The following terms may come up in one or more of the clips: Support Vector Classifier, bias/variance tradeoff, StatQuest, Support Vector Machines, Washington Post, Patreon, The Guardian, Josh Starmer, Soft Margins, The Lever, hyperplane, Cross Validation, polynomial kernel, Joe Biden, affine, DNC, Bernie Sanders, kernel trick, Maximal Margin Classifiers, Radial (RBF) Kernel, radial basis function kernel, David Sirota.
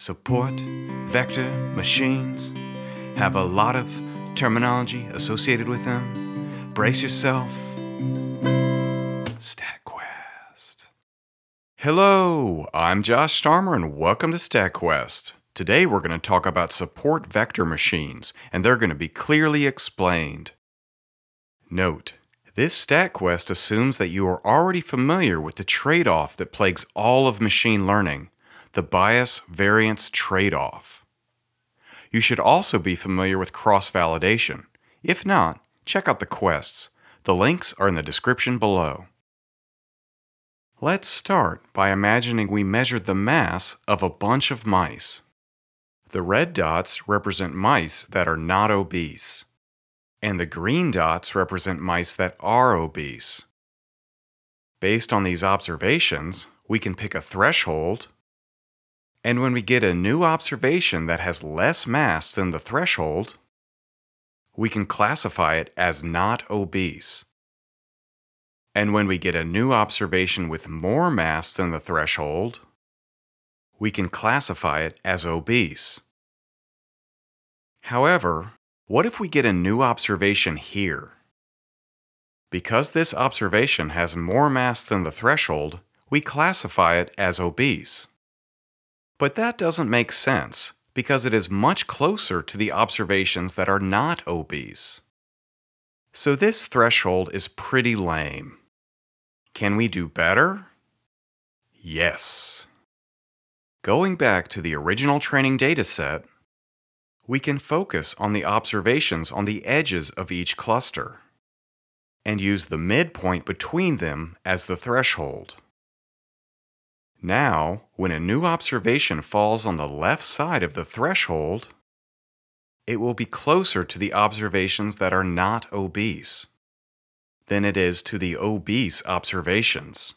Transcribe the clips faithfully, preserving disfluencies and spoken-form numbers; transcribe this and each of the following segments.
Support Vector Machines have a lot of terminology associated with them. Brace yourself. StatQuest. Hello, I'm Josh Starmer and welcome to StatQuest. Today we're going to talk about support vector machines, and they're going to be clearly explained. Note, this StatQuest assumes that you are already familiar with the trade-off that plagues all of machine learning. The bias-variance trade-off. You should also be familiar with cross-validation. If not, check out the quests. The links are in the description below. Let's start by imagining we measured the mass of a bunch of mice. The red dots represent mice that are not obese, and the green dots represent mice that are obese. Based on these observations, we can pick a threshold. And when we get a new observation that has less mass than the threshold, we can classify it as not obese. And when we get a new observation with more mass than the threshold, we can classify it as obese. However, what if we get a new observation here? Because this observation has more mass than the threshold, we classify it as obese. But that doesn't make sense, because it is much closer to the observations that are not obese. So this threshold is pretty lame. Can we do better? Yes. Going back to the original training dataset, we can focus on the observations on the edges of each cluster, and use the midpoint between them as the threshold. Now, when a new observation falls on the left side of the threshold, it will be closer to the observations that are not obese than it is to the obese observations.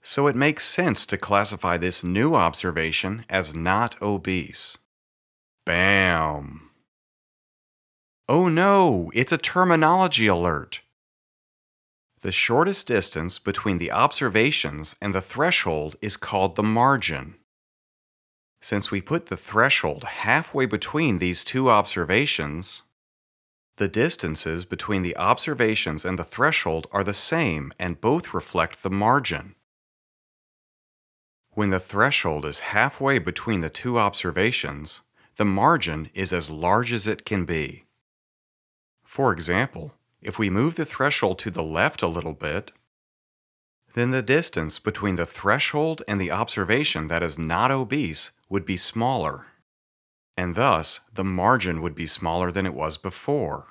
So it makes sense to classify this new observation as not obese. Bam! Oh no, it's a terminology alert! The shortest distance between the observations and the threshold is called the margin. Since we put the threshold halfway between these two observations, the distances between the observations and the threshold are the same and both reflect the margin. When the threshold is halfway between the two observations, the margin is as large as it can be. For example, if we move the threshold to the left a little bit, then the distance between the threshold and the observation that is not obese would be smaller, and thus the margin would be smaller than it was before.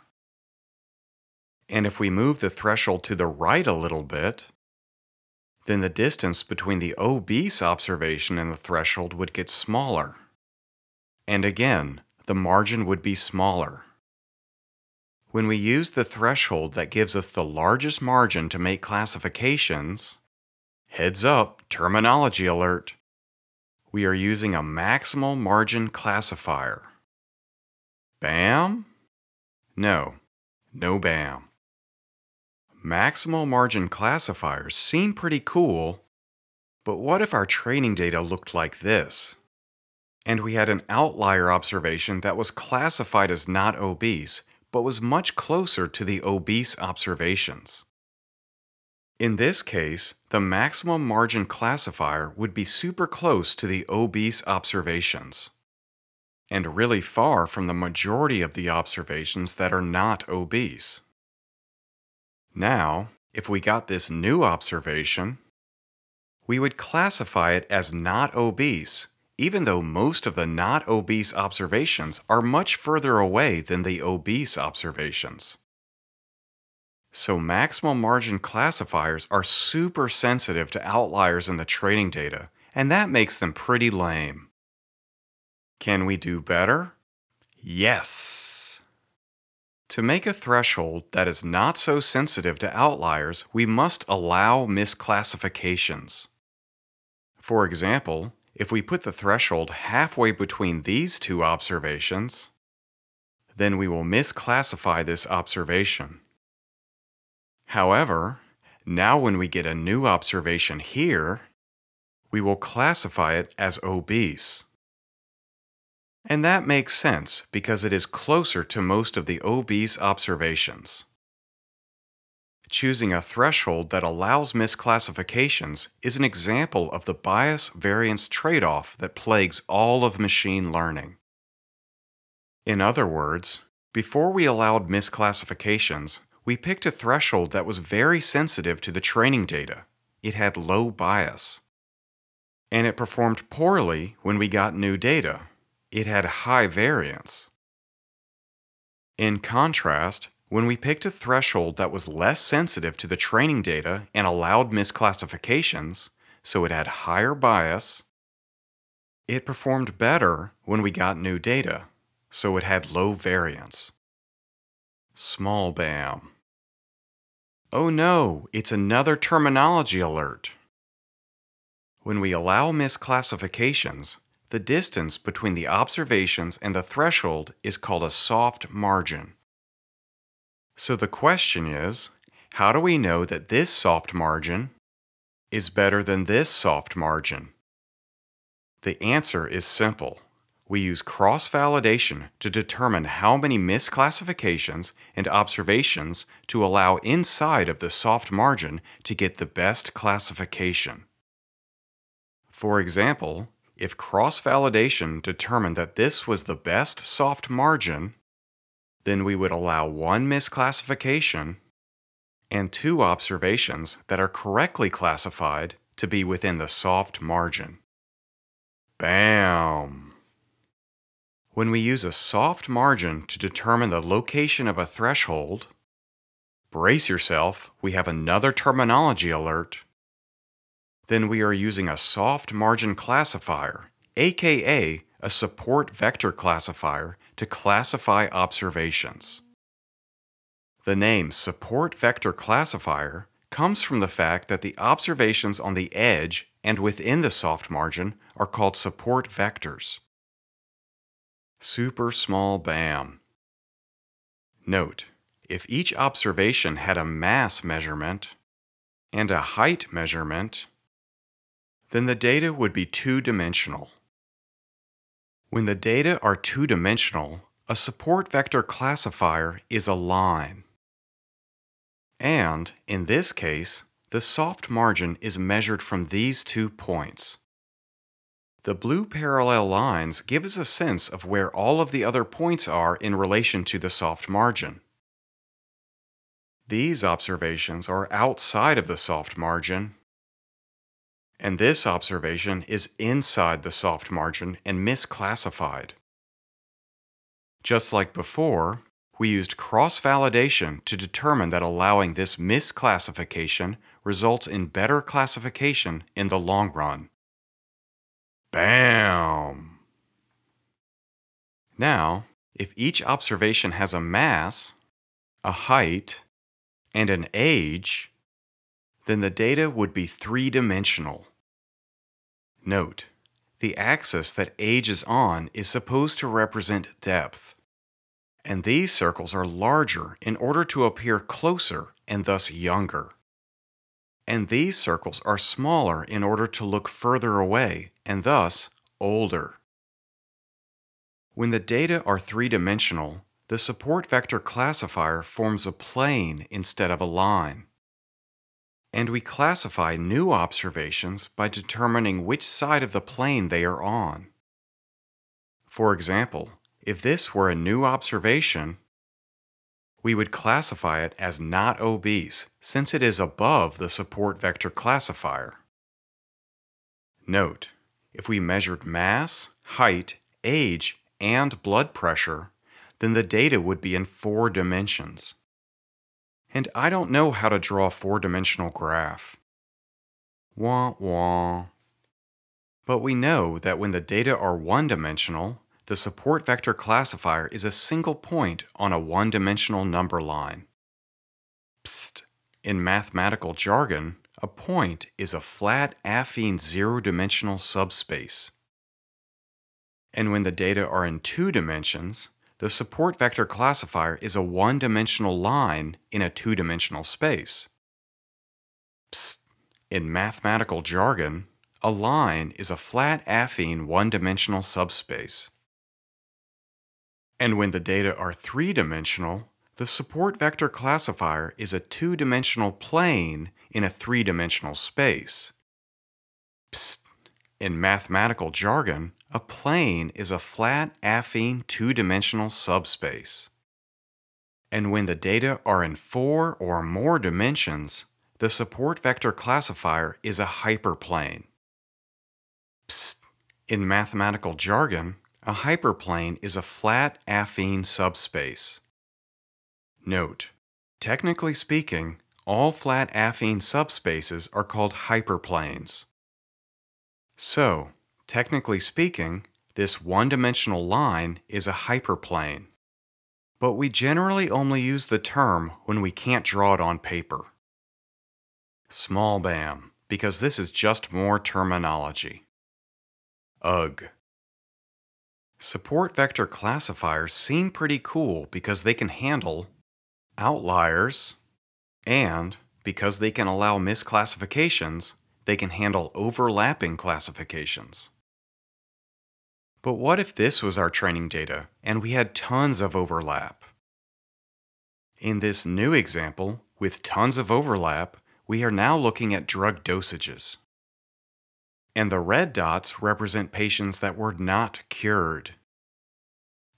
And if we move the threshold to the right a little bit, then the distance between the obese observation and the threshold would get smaller, and again, the margin would be smaller. When we use the threshold that gives us the largest margin to make classifications, heads up, terminology alert, we are using a maximal margin classifier. Bam? No, no bam. Maximal margin classifiers seem pretty cool, but what if our training data looked like this? And we had an outlier observation that was classified as not obese, but was much closer to the obese observations. In this case, the maximum margin classifier would be super close to the obese observations, and really far from the majority of the observations that are not obese. Now, if we got this new observation, we would classify it as not obese, even though most of the not obese observations are much further away than the obese observations. So maximal margin classifiers are super sensitive to outliers in the training data, and that makes them pretty lame. Can we do better? Yes! To make a threshold that is not so sensitive to outliers, we must allow misclassifications. For example, if we put the threshold halfway between these two observations, then we will misclassify this observation. However, now when we get a new observation here, we will classify it as obese, And that makes sense because it is closer to most of the obese observations. Choosing a threshold that allows misclassifications is an example of the bias-variance trade-off that plagues all of machine learning. In other words, before we allowed misclassifications, we picked a threshold that was very sensitive to the training data. It had low bias. And it performed poorly when we got new data. It had high variance. In contrast, when we picked a threshold that was less sensitive to the training data and allowed misclassifications, so it had higher bias, it performed better when we got new data, so it had low variance. Small bam. Oh no, it's another terminology alert. When we allow misclassifications, the distance between the observations and the threshold is called a soft margin. So the question is, how do we know that this soft margin is better than this soft margin? The answer is simple. We use cross-validation to determine how many misclassifications and observations to allow inside of the soft margin to get the best classification. For example, if cross-validation determined that this was the best soft margin, then we would allow one misclassification and two observations that are correctly classified to be within the soft margin. Bam! When we use a soft margin to determine the location of a threshold, brace yourself, we have another terminology alert, then we are using a soft margin classifier, aka a support vector classifier, to classify observations. The name support vector classifier comes from the fact that the observations on the edge and within the soft margin are called support vectors. Super small bam. Note, if each observation had a mass measurement and a height measurement, then the data would be two-dimensional. When the data are two-dimensional, a support vector classifier is a line. And, in this case, the soft margin is measured from these two points. The blue parallel lines give us a sense of where all of the other points are in relation to the soft margin. These observations are outside of the soft margin, and this observation is inside the soft margin and misclassified. Just like before, we used cross-validation to determine that allowing this misclassification results in better classification in the long run. Bam! Now, if each observation has a mass, a height, and an age, then the data would be three-dimensional. Note, the axis that age is on is supposed to represent depth, and these circles are larger in order to appear closer and thus younger. And these circles are smaller in order to look further away, and thus older. When the data are three-dimensional, the support vector classifier forms a plane instead of a line. And we classify new observations by determining which side of the plane they are on. For example, if this were a new observation, we would classify it as not obese, since it is above the support vector classifier. Note, if we measured mass, height, age, and blood pressure, then the data would be in four dimensions. And I don't know how to draw a four-dimensional graph. Wah wah. But we know that when the data are one-dimensional, the support vector classifier is a single point on a one-dimensional number line. Psst! In mathematical jargon, a point is a flat affine zero-dimensional subspace. And when the data are in two dimensions, the support vector classifier is a one-dimensional line in a two-dimensional space. Psst! In mathematical jargon, a line is a flat affine one-dimensional subspace. And when the data are three-dimensional, the support vector classifier is a two-dimensional plane in a three-dimensional space. Psst. In mathematical jargon, a plane is a flat affine two-dimensional subspace. And when the data are in four or more dimensions, the support vector classifier is a hyperplane. Psst. In mathematical jargon, a hyperplane is a flat affine subspace. Note, technically speaking, all flat affine subspaces are called hyperplanes. So, technically speaking, this one-dimensional line is a hyperplane. But we generally only use the term when we can't draw it on paper. Small bam, because this is just more terminology. Ugh. Support vector classifiers seem pretty cool because they can handle outliers, and because they can allow misclassifications, they can handle overlapping classifications. But what if this was our training data and we had tons of overlap? In this new example, with tons of overlap, we are now looking at drug dosages. And the red dots represent patients that were not cured.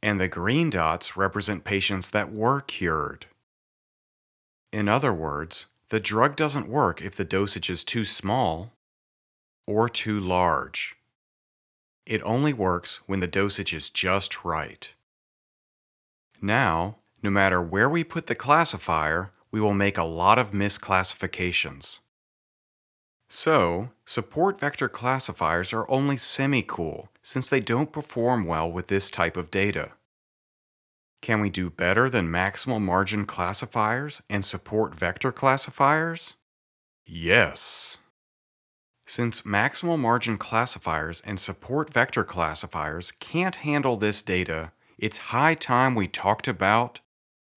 And the green dots represent patients that were cured. In other words, the drug doesn't work if the dosage is too small or too large. It only works when the dosage is just right. Now, no matter where we put the classifier, we will make a lot of misclassifications. So, support vector classifiers are only semi-cool since they don't perform well with this type of data. Can we do better than maximal margin classifiers and support vector classifiers? Yes! Since maximal margin classifiers and support vector classifiers can't handle this data, it's high time we talked about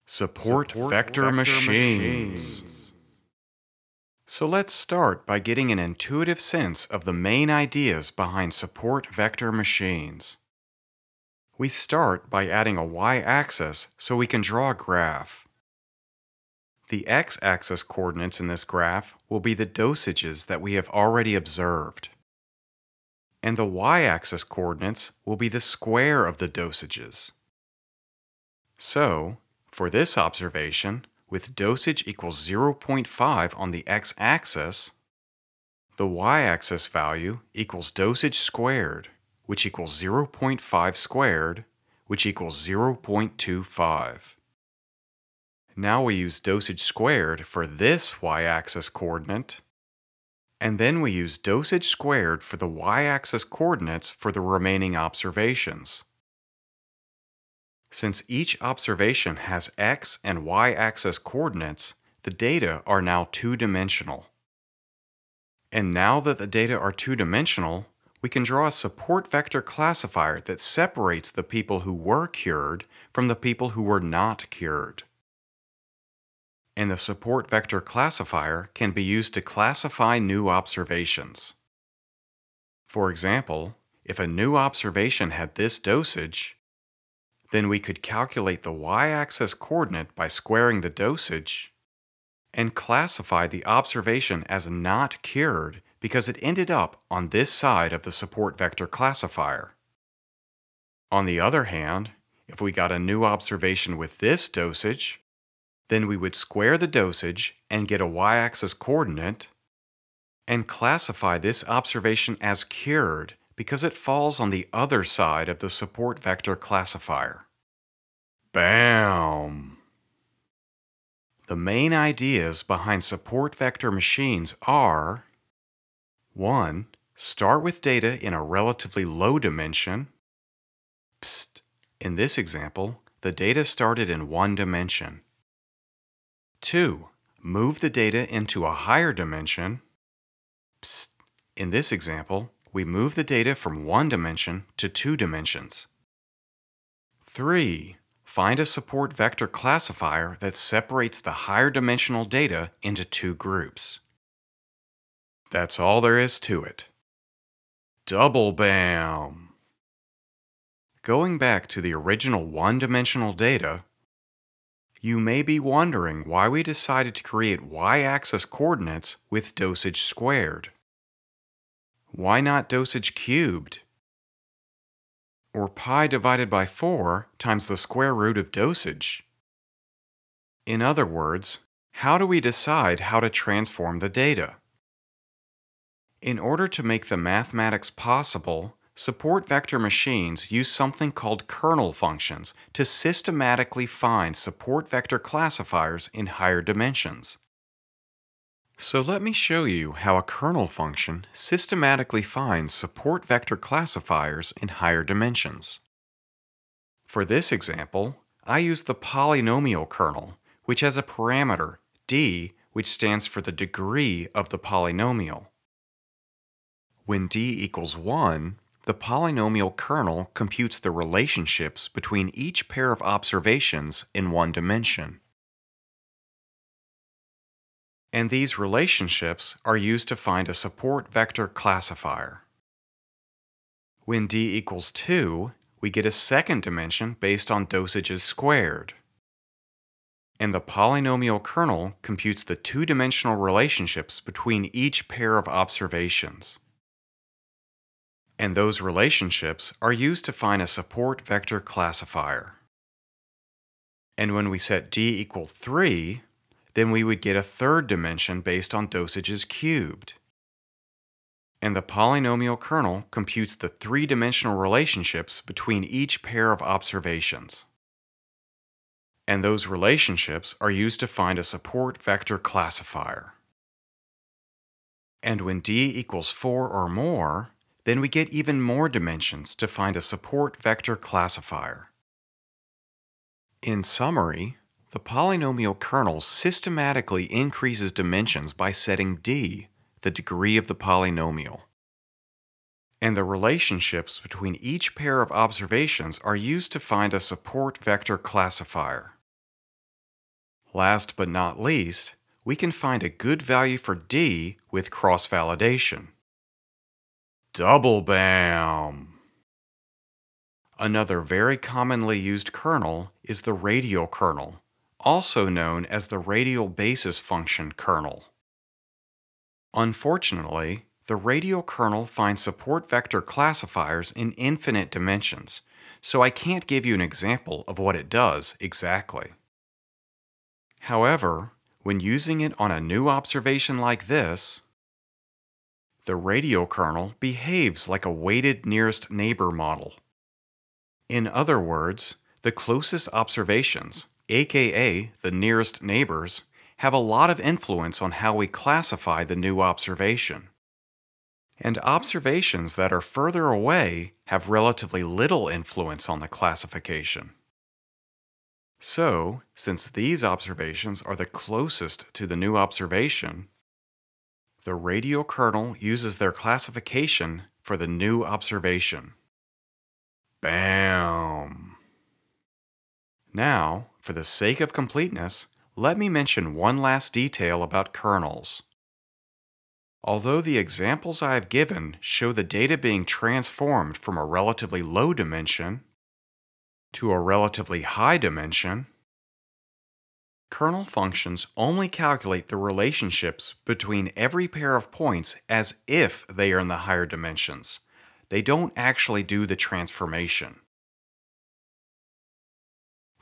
support, support vector, vector machines. machines. So let's start by getting an intuitive sense of the main ideas behind support vector machines. We start by adding a y-axis so we can draw a graph. The x-axis coordinates in this graph will be the dosages that we have already observed. And the y-axis coordinates will be the square of the dosages. So, for this observation, with dosage equals zero point five on the x-axis, the y-axis value equals dosage squared, which equals zero point five squared, which equals zero point two five. Now we use dosage squared for this y-axis coordinate, and then we use dosage squared for the y-axis coordinates for the remaining observations. Since each observation has x and y-axis coordinates, the data are now two-dimensional. And now that the data are two-dimensional, we can draw a support vector classifier that separates the people who were cured from the people who were not cured. And the support vector classifier can be used to classify new observations. For example, if a new observation had this dosage, then we could calculate the y-axis coordinate by squaring the dosage and classify the observation as not cured because it ended up on this side of the support vector classifier. On the other hand, if we got a new observation with this dosage, then we would square the dosage and get a y-axis coordinate and classify this observation as cured because it falls on the other side of the support vector classifier. Bam! The main ideas behind support vector machines are: one. Start with data in a relatively low dimension. Psst. In this example, the data started in one dimension. two. Move the data into a higher dimension. Psst. In this example, we move the data from one dimension to two dimensions. three. Find a support vector classifier that separates the higher dimensional data into two groups. That's all there is to it. Double bam! Going back to the original one-dimensional data, you may be wondering why we decided to create y-axis coordinates with dosage squared. Why not dosage cubed? Or pi divided by four times the square root of dosage? In other words, how do we decide how to transform the data? In order to make the mathematics possible, Support Vector Machines use something called kernel functions to systematically find support vector classifiers in higher dimensions. So let me show you how a kernel function systematically finds support vector classifiers in higher dimensions. For this example, I use the polynomial kernel, which has a parameter, d, which stands for the degree of the polynomial. When d equals one, the polynomial kernel computes the relationships between each pair of observations in one dimension. And these relationships are used to find a support vector classifier. When d equals two, we get a second dimension based on dosages squared. And the polynomial kernel computes the two-dimensional relationships between each pair of observations. And those relationships are used to find a support vector classifier. And when we set d equal three, then we would get a third dimension based on dosages cubed. And the polynomial kernel computes the three-dimensional relationships between each pair of observations. And those relationships are used to find a support vector classifier. And when d equals four or more, then we get even more dimensions to find a support vector classifier. In summary, the polynomial kernel systematically increases dimensions by setting d, the degree of the polynomial. And the relationships between each pair of observations are used to find a support vector classifier. Last but not least, we can find a good value for d with cross-validation. Double bam! Another very commonly used kernel is the radial kernel, also known as the radial basis function kernel. Unfortunately, the radial kernel finds support vector classifiers in infinite dimensions, so I can't give you an example of what it does exactly. However, when using it on a new observation like this, the radial kernel behaves like a weighted nearest neighbor model. In other words, the closest observations, aka the nearest neighbors, have a lot of influence on how we classify the new observation. And observations that are further away have relatively little influence on the classification. So, since these observations are the closest to the new observation, the radial kernel uses their classification for the new observation. Bam! Now, for the sake of completeness, let me mention one last detail about kernels. Although the examples I have given show the data being transformed from a relatively low dimension to a relatively high dimension, kernel functions only calculate the relationships between every pair of points as if they are in the higher dimensions. They don't actually do the transformation.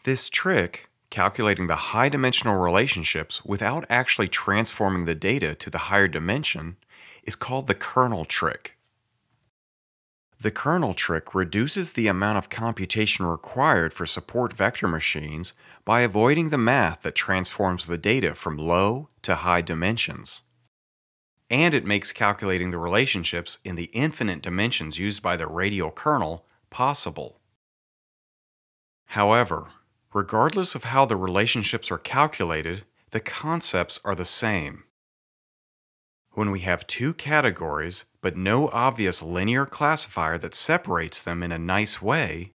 This trick, calculating the high-dimensional relationships without actually transforming the data to the higher dimension, is called the kernel trick. The kernel trick reduces the amount of computation required for support vector machines by avoiding the math that transforms the data from low to high dimensions. And it makes calculating the relationships in the infinite dimensions used by the radial kernel possible. However, regardless of how the relationships are calculated, the concepts are the same. When we have two categories, but no obvious linear classifier that separates them in a nice way,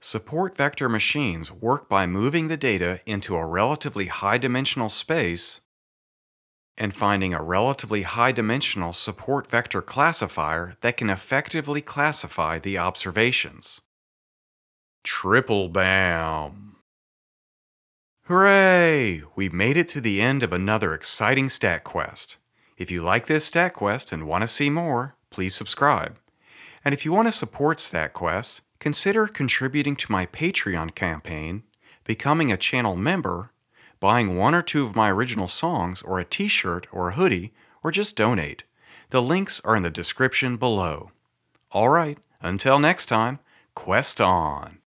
support vector machines work by moving the data into a relatively high-dimensional space and finding a relatively high-dimensional support vector classifier that can effectively classify the observations. Triple bam. Hooray! We've made it to the end of another exciting stat quest. If you like this stat quest and want to see more, please subscribe. And if you want to support StatQuest, consider contributing to my Patreon campaign, becoming a channel member, buying one or two of my original songs or a t-shirt or a hoodie, or just donate. The links are in the description below. Alright, until next time, quest on!